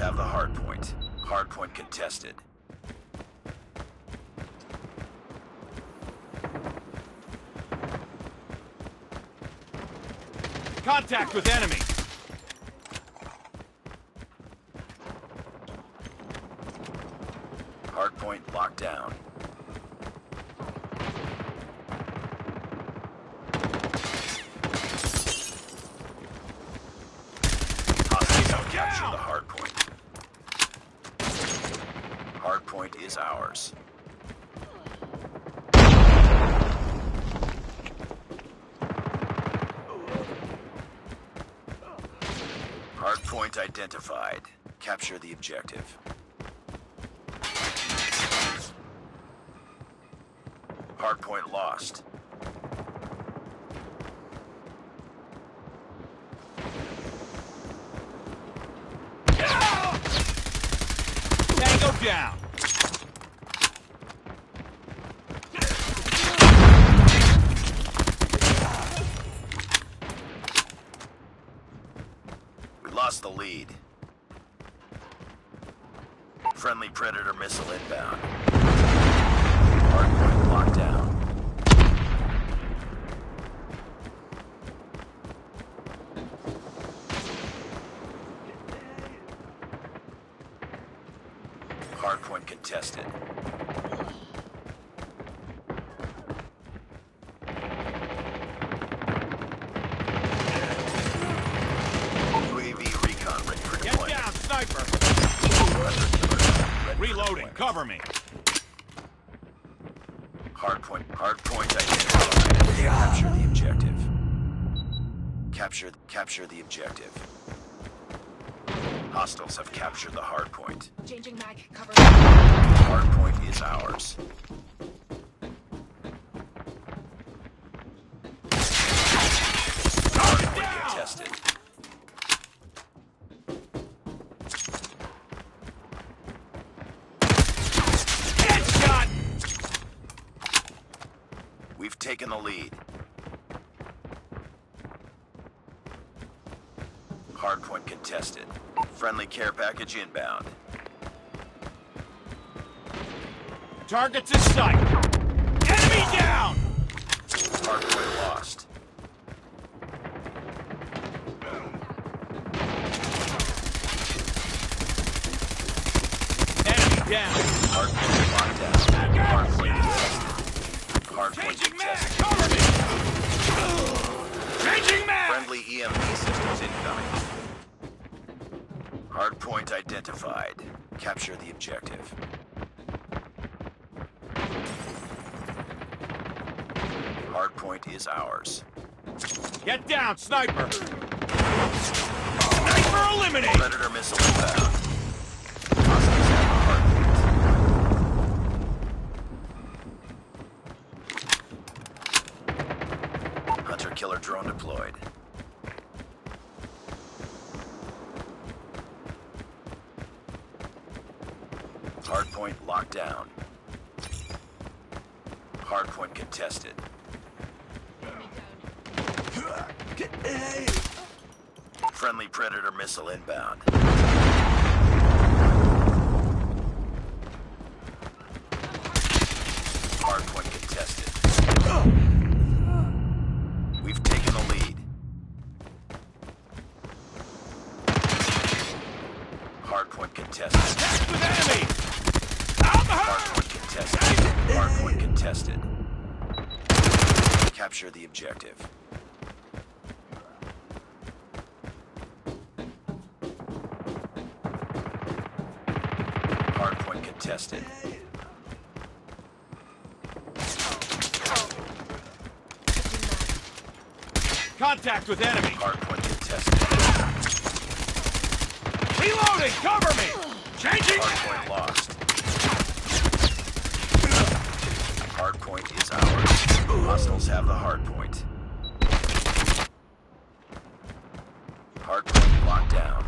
have the hard point. Hard point contested. Contact with enemy. Hard point locked down. Capture the hard point. Hard point is ours. Hard point identified. Capture the objective. Hard point lost. Down. We lost the lead. Friendly Predator missile inbound. Hardpoint locked down. Hardpoint contested. UAV recon ready for deployment. Get down, sniper! Reloading, cover me. Hardpoint identified. Capture the objective. Capture the objective. Hostiles have captured the hard point. Changing mag, cover. Hard point is ours. Hard point contested. Headshot! We've taken the lead. Hard point contested. Friendly care package inbound. Targets in sight. Enemy down! Hardpoint lost. Enemy down. Hardpoint locked down. Hardpoint contested. Hardpoint contested. Cover me! Changing man! Friendly EMP systems incoming. Hardpoint identified. Capture the objective. Hardpoint is ours. Get down, sniper! Sniper eliminated! Predator missile inbound. Hostiles have a hardpoint. Hunter killer drone deployed. Hardpoint locked down. Hardpoint contested. Friendly Predator missile inbound. Hardpoint contested. We've taken the lead. Hardpoint contested. Attack with enemy! Hardpoint contested. Capture the objective. Hardpoint contested. Contact with enemy. Hardpoint contested. Reloading, cover me. Changing. Hardpoint lost. Hardpoint is ours. Hostiles have the hardpoint. Hardpoint locked down.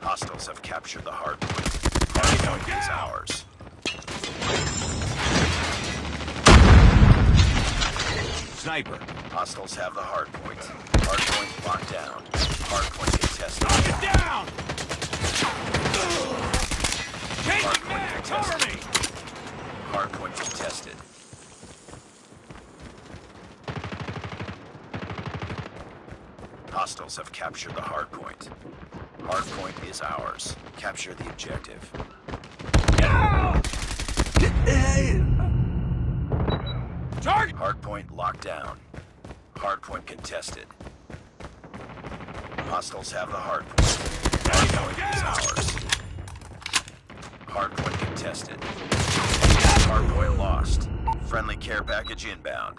Hostiles have captured the hardpoint. Hardpoint is ours. Sniper. Hostiles have the hardpoint. Hardpoint locked down. Hardpoint contested. capture the hardpoint. Hardpoint is ours. Capture the objective. Target! Hardpoint locked down. Hardpoint contested. Hostiles have the hardpoint. Hardpoint is ours. Hardpoint contested. Hardpoint lost. Friendly care package inbound.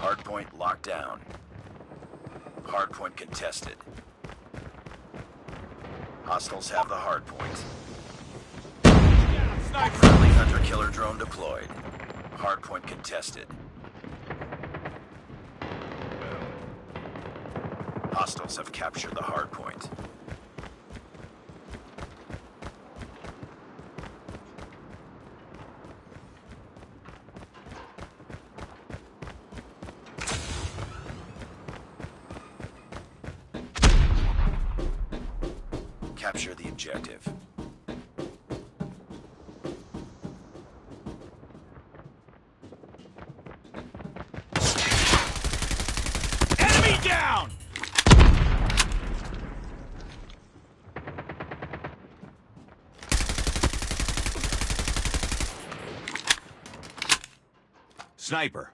Hardpoint locked down. Hardpoint contested. Hostiles have the hardpoint. Friendly hunter-killer drone deployed. Hardpoint contested. Hostiles have captured the hardpoint. Capture the objective. Enemy down! Sniper.